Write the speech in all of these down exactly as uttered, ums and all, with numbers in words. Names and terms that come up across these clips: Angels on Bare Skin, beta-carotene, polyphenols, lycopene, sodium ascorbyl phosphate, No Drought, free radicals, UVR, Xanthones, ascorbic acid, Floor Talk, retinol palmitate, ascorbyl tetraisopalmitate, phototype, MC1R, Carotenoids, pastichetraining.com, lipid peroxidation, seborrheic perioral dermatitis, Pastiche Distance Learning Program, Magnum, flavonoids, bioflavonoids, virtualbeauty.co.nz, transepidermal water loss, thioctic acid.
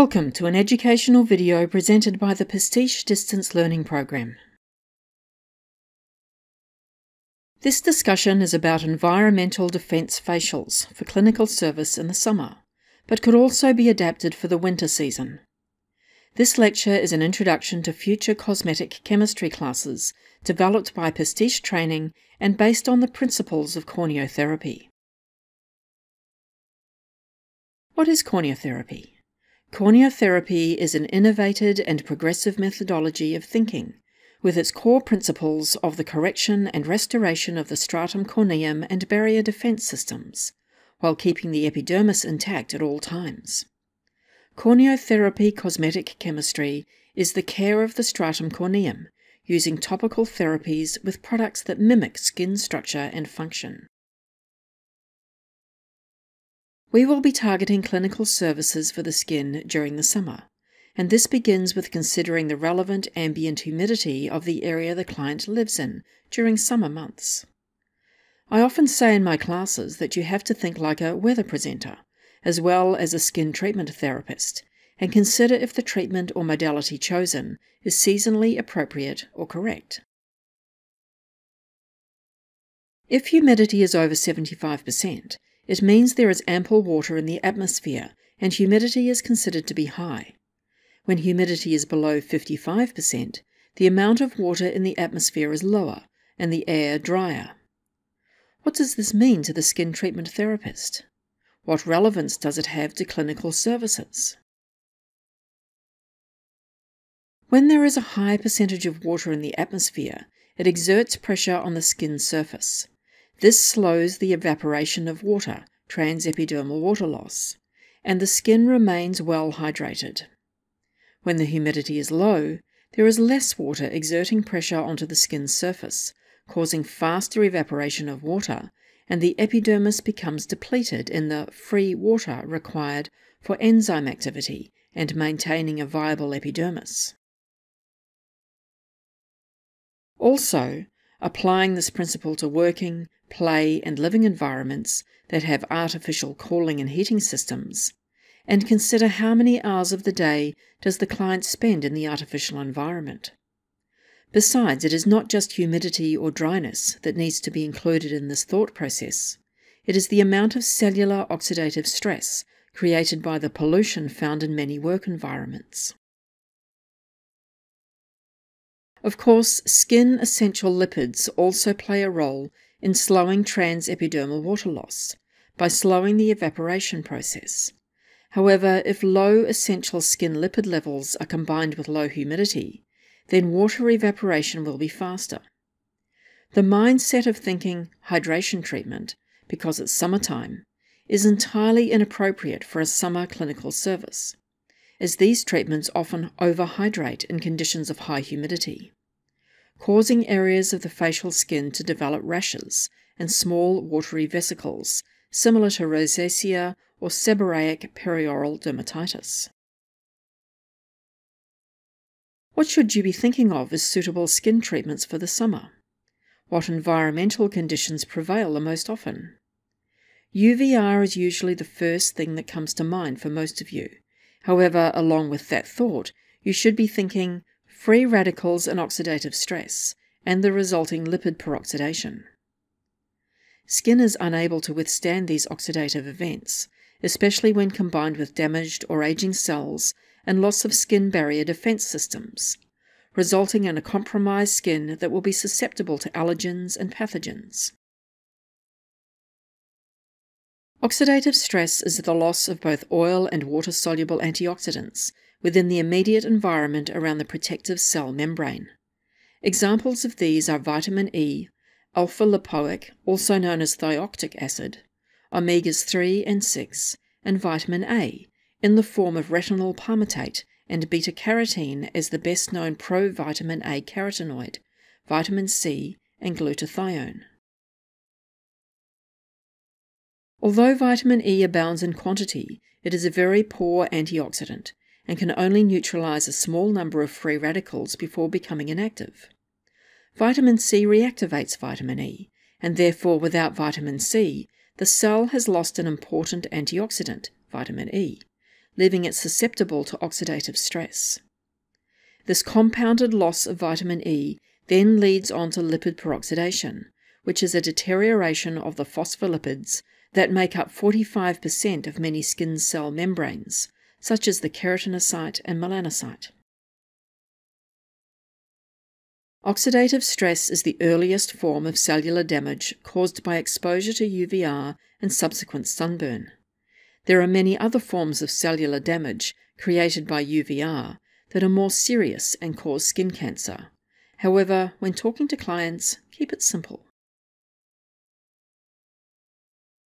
Welcome to an educational video presented by the Pastiche Distance Learning Program. This discussion is about environmental defence facials for clinical service in the summer, but could also be adapted for the winter season. This lecture is an introduction to future cosmetic chemistry classes developed by Pastiche Training and based on the principles of corneotherapy. What is corneotherapy? Corneotherapy is an innovative and progressive methodology of thinking, with its core principles of the correction and restoration of the stratum corneum and barrier defense systems, while keeping the epidermis intact at all times. Corneotherapy cosmetic chemistry is the care of the stratum corneum, using topical therapies with products that mimic skin structure and function. We will be targeting clinical services for the skin during the summer, and this begins with considering the relevant ambient humidity of the area the client lives in during summer months. I often say in my classes that you have to think like a weather presenter, as well as a skin treatment therapist, and consider if the treatment or modality chosen is seasonally appropriate or correct. If humidity is over seventy-five percent, it means there is ample water in the atmosphere and humidity is considered to be high. When humidity is below fifty-five percent, the amount of water in the atmosphere is lower and the air drier. What does this mean to the skin treatment therapist? What relevance does it have to clinical services? When there is a high percentage of water in the atmosphere, it exerts pressure on the skin surface. This slows the evaporation of water, transepidermal water loss, and the skin remains well hydrated. When the humidity is low, there is less water exerting pressure onto the skin's surface, causing faster evaporation of water, and the epidermis becomes depleted in the free water required for enzyme activity and maintaining a viable epidermis. Also, applying this principle to working, play and living environments that have artificial cooling and heating systems, and consider how many hours of the day does the client spend in the artificial environment. Besides, it is not just humidity or dryness that needs to be included in this thought process. It is the amount of cellular oxidative stress created by the pollution found in many work environments. Of course, skin essential lipids also play a role in slowing transepidermal water loss by slowing the evaporation process. However, if low essential skin lipid levels are combined with low humidity, then water evaporation will be faster. The mindset of thinking hydration treatment, because it's summertime, is entirely inappropriate for a summer clinical service, as these treatments often overhydrate in conditions of high humidity, causing areas of the facial skin to develop rashes and small watery vesicles, similar to rosacea or seborrheic perioral dermatitis. What should you be thinking of as suitable skin treatments for the summer? What environmental conditions prevail the most often? U V R is usually the first thing that comes to mind for most of you. However, along with that thought, you should be thinking free radicals and oxidative stress, and the resulting lipid peroxidation. Skin is unable to withstand these oxidative events, especially when combined with damaged or aging cells and loss of skin barrier defense systems, resulting in a compromised skin that will be susceptible to allergens and pathogens. Oxidative stress is the loss of both oil and water-soluble antioxidants within the immediate environment around the protective cell membrane. Examples of these are vitamin E, alpha lipoic, also known as thioctic acid, omegas three and six, and vitamin A, in the form of retinol palmitate and beta-carotene as the best-known pro-vitamin A carotenoid, vitamin C, and glutathione. Although vitamin E abounds in quantity, it is a very poor antioxidant and can only neutralize a small number of free radicals before becoming inactive. Vitamin C reactivates vitamin E, and therefore without vitamin C, the cell has lost an important antioxidant, vitamin E, leaving it susceptible to oxidative stress. This compounded loss of vitamin E then leads on to lipid peroxidation, which is a deterioration of the phospholipids that make up forty-five percent of many skin cell membranes, such as the keratinocyte and melanocyte. Oxidative stress is the earliest form of cellular damage caused by exposure to U V R and subsequent sunburn. There are many other forms of cellular damage created by U V R that are more serious and cause skin cancer. However, when talking to clients, keep it simple.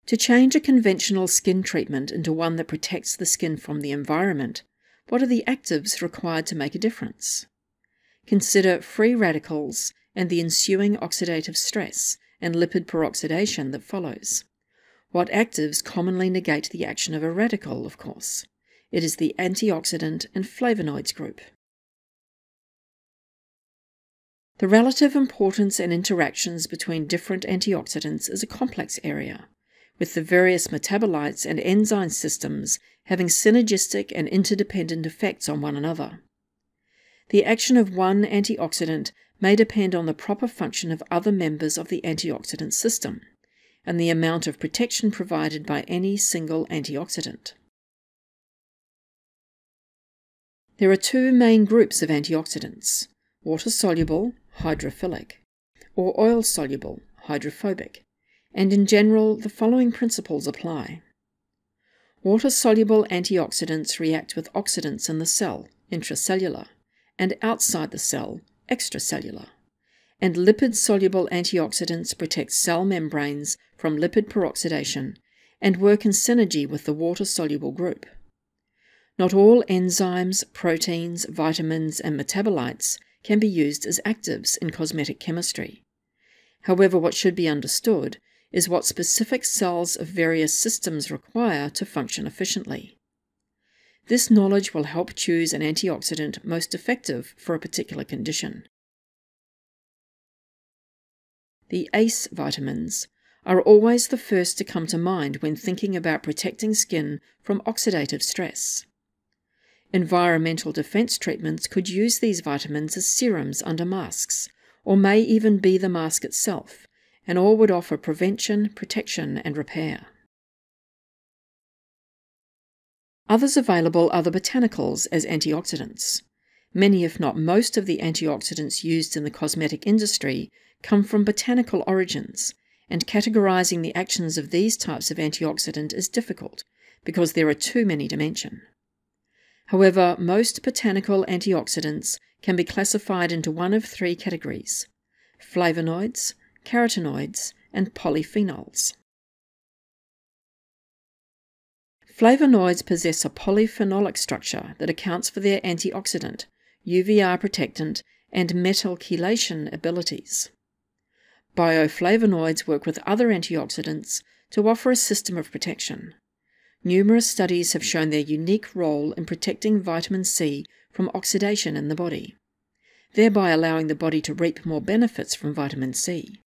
To change a conventional skin treatment into one that protects the skin from the environment, what are the actives required to make a difference? Consider free radicals and the ensuing oxidative stress and lipid peroxidation that follows. What actives commonly negate the action of a radical, of course? It is the antioxidant and flavonoids group. The relative importance and interactions between different antioxidants is a complex area, with the various metabolites and enzyme systems having synergistic and interdependent effects on one another. The action of one antioxidant may depend on the proper function of other members of the antioxidant system, and the amount of protection provided by any single antioxidant. There are two main groups of antioxidants: water-soluble, hydrophilic, or oil-soluble, hydrophobic, and in general the following principles apply. Water-soluble antioxidants react with oxidants in the cell, intracellular, and outside the cell, extracellular, and lipid-soluble antioxidants protect cell membranes from lipid peroxidation and work in synergy with the water-soluble group. Not all enzymes, proteins, vitamins, and metabolites can be used as actives in cosmetic chemistry. However, what should be understood is what specific cells of various systems require to function efficiently. This knowledge will help choose an antioxidant most effective for a particular condition. The A C E vitamins are always the first to come to mind when thinking about protecting skin from oxidative stress. Environmental defense treatments could use these vitamins as serums under masks, or may even be the mask itself, and all would offer prevention, protection, and repair. Others available are the botanicals as antioxidants. Many, if not most, of the antioxidants used in the cosmetic industry come from botanical origins, and categorizing the actions of these types of antioxidant is difficult because there are too many to mention. However, most botanical antioxidants can be classified into one of three categories: flavonoids, carotenoids, and polyphenols. Flavonoids possess a polyphenolic structure that accounts for their antioxidant, U V R protectant, and metyl chelation abilities. Bioflavonoids work with other antioxidants to offer a system of protection. Numerous studies have shown their unique role in protecting vitamin C from oxidation in the body, thereby allowing the body to reap more benefits from vitamin C.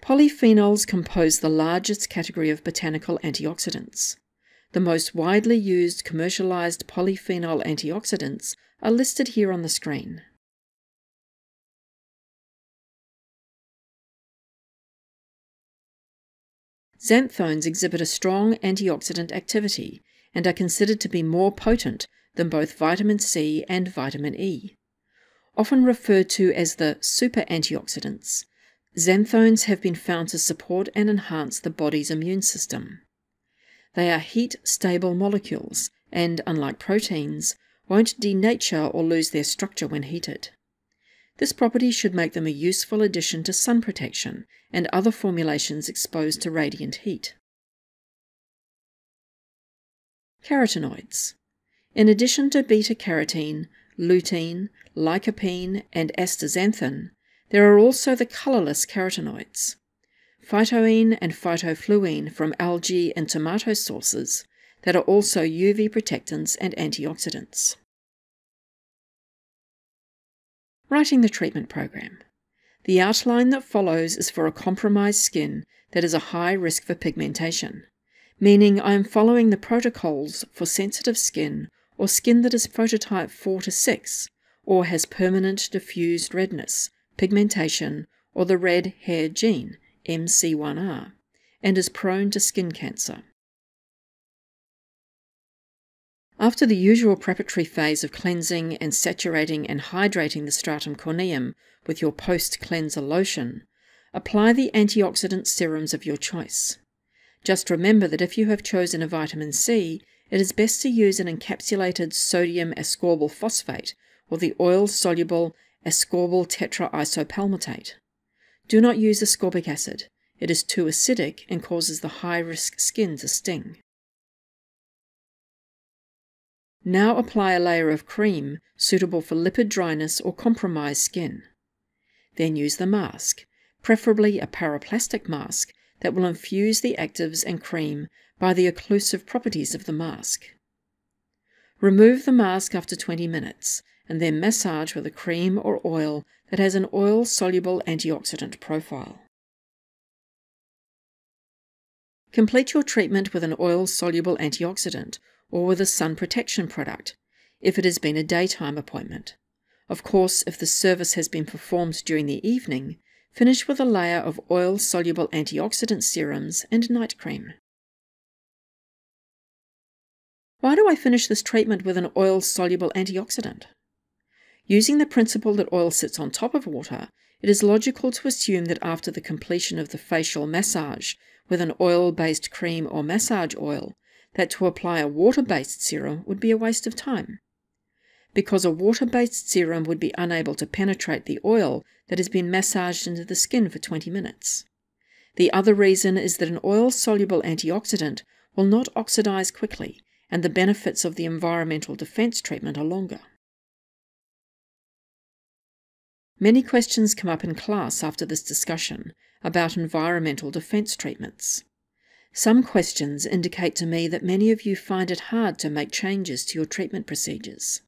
Polyphenols compose the largest category of botanical antioxidants. The most widely used commercialized polyphenol antioxidants are listed here on the screen. Xanthones exhibit a strong antioxidant activity and are considered to be more potent than both vitamin C and vitamin E. Often referred to as the super antioxidants, xanthones have been found to support and enhance the body's immune system. They are heat-stable molecules and, unlike proteins, won't denature or lose their structure when heated. This property should make them a useful addition to sun protection and other formulations exposed to radiant heat. Carotenoids. In addition to beta-carotene, lutein, lycopene, and astaxanthin, there are also the colorless carotenoids. Phytoene and phytofluene from algae and tomato sources that are also U V protectants and antioxidants. Writing the treatment program. The outline that follows is for a compromised skin that is a high risk for pigmentation. meaning I am following the protocols for sensitive skin or skin that is phototype four to six or has permanent diffused redness, pigmentation, or the red hair gene, M C one R, and is prone to skin cancer. After the usual preparatory phase of cleansing and saturating and hydrating the stratum corneum with your post-cleanser lotion, apply the antioxidant serums of your choice. Just remember that if you have chosen a vitamin C, it is best to use an encapsulated sodium ascorbyl phosphate or the oil-soluble ascorbyl tetraisopalmitate. Do not use ascorbic acid. It is too acidic and causes the high-risk skin to sting. Now apply a layer of cream suitable for lipid dryness or compromised skin. Then use the mask, preferably a paraplastic mask that will infuse the actives and cream by the occlusive properties of the mask. Remove the mask after twenty minutes and then massage with a cream or oil that has an oil-soluble antioxidant profile. Complete your treatment with an oil-soluble antioxidant or with a sun protection product, if it has been a daytime appointment. Of course, if the service has been performed during the evening, finish with a layer of oil-soluble antioxidant serums and night cream. Why do I finish this treatment with an oil-soluble antioxidant? Using the principle that oil sits on top of water, it is logical to assume that after the completion of the facial massage with an oil-based cream or massage oil, that to apply a water-based serum would be a waste of time, because a water-based serum would be unable to penetrate the oil that has been massaged into the skin for twenty minutes. The other reason is that an oil-soluble antioxidant will not oxidize quickly, and the benefits of the environmental defense treatment are longer. Many questions come up in class after this discussion about environmental defense treatments. Some questions indicate to me that many of you find it hard to make changes to your treatment procedures.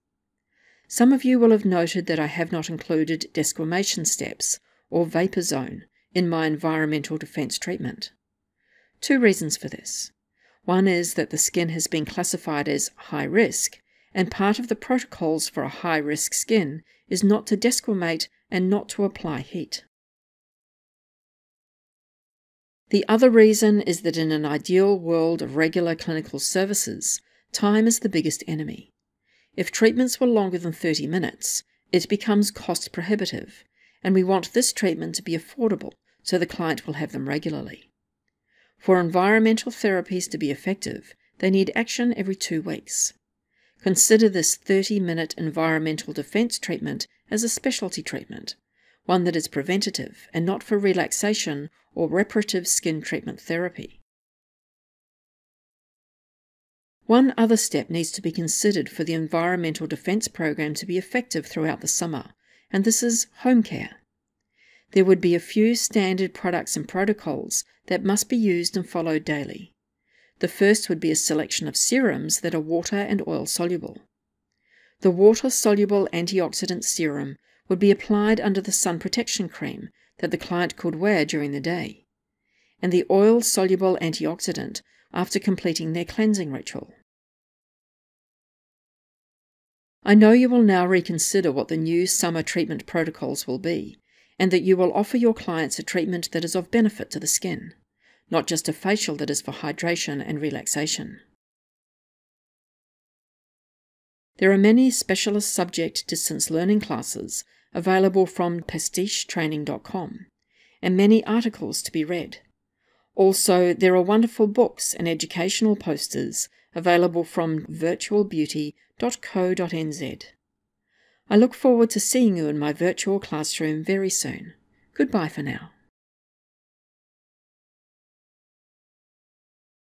Some of you will have noted that I have not included desquamation steps or vapor zone in my environmental defense treatment. Two reasons for this. One is that the skin has been classified as high risk, and part of the protocols for a high-risk skin is not to desquamate and not to apply heat. The other reason is that in an ideal world of regular clinical services, time is the biggest enemy. If treatments were longer than thirty minutes, it becomes cost prohibitive, and we want this treatment to be affordable so the client will have them regularly. For environmental therapies to be effective, they need action every two weeks. Consider this thirty-minute environmental defense treatment as a specialty treatment, one that is preventative and not for relaxation or reparative skin treatment therapy. One other step needs to be considered for the environmental defense program to be effective throughout the summer, and this is home care. There would be a few standard products and protocols that must be used and followed daily. The first would be a selection of serums that are water and oil soluble. The water-soluble antioxidant serum would be applied under the sun protection cream that the client could wear during the day, and the oil-soluble antioxidant after completing their cleansing ritual. I know you will now reconsider what the new summer treatment protocols will be, and that you will offer your clients a treatment that is of benefit to the skin, not just a facial that is for hydration and relaxation. There are many specialist subject distance learning classes available from pastiche training dot com, and many articles to be read. Also, there are wonderful books and educational posters available from virtual beauty dot co dot n z. I look forward to seeing you in my virtual classroom very soon. Goodbye for now.